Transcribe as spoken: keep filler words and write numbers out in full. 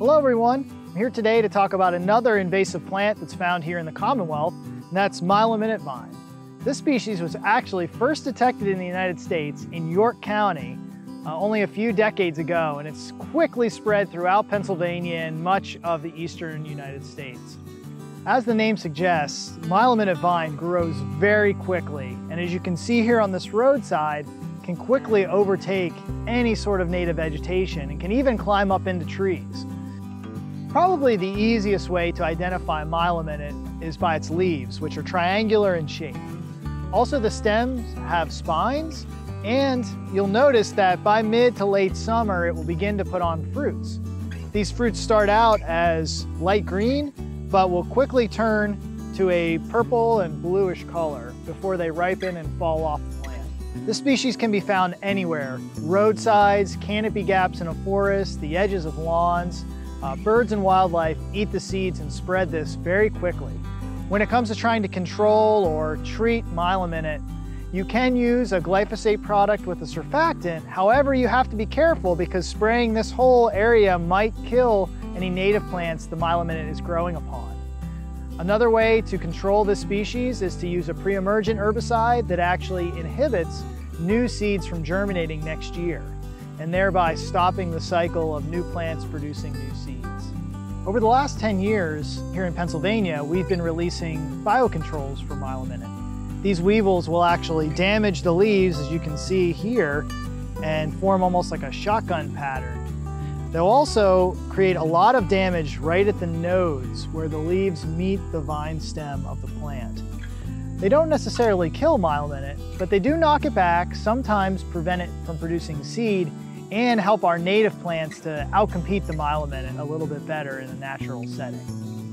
Hello everyone, I'm here today to talk about another invasive plant that's found here in the Commonwealth, and that's Mile-a-Minute vine. This species was actually first detected in the United States in York County uh, only a few decades ago, and it's quickly spread throughout Pennsylvania and much of the eastern United States. As the name suggests, Mile-a-Minute vine grows very quickly, and as you can see here on this roadside, can quickly overtake any sort of native vegetation and can even climb up into trees. Probably the easiest way to identify Mile-a-Minute is by its leaves, which are triangular in shape. Also, the stems have spines, and you'll notice that by mid to late summer, it will begin to put on fruits. These fruits start out as light green, but will quickly turn to a purple and bluish color before they ripen and fall off the plant. This species can be found anywhere: roadsides, canopy gaps in a forest, the edges of lawns. Uh, birds and wildlife eat the seeds and spread this very quickly. When it comes to trying to control or treat Mile-a-Minute, you can use a glyphosate product with a surfactant. However, you have to be careful because spraying this whole area might kill any native plants the Mile-a-Minute is growing upon. Another way to control this species is to use a pre-emergent herbicide that actually inhibits new seeds from germinating next year, and thereby stopping the cycle of new plants producing new seeds. Over the last ten years here in Pennsylvania, we've been releasing biocontrols for Mile-a-Minute. These weevils will actually damage the leaves, as you can see here, and form almost like a shotgun pattern. They'll also create a lot of damage right at the nodes where the leaves meet the vine stem of the plant. They don't necessarily kill Mile-a-Minute, but they do knock it back, sometimes prevent it from producing seed, and help our native plants to outcompete the Mile-a-Minute a little bit better in a natural setting.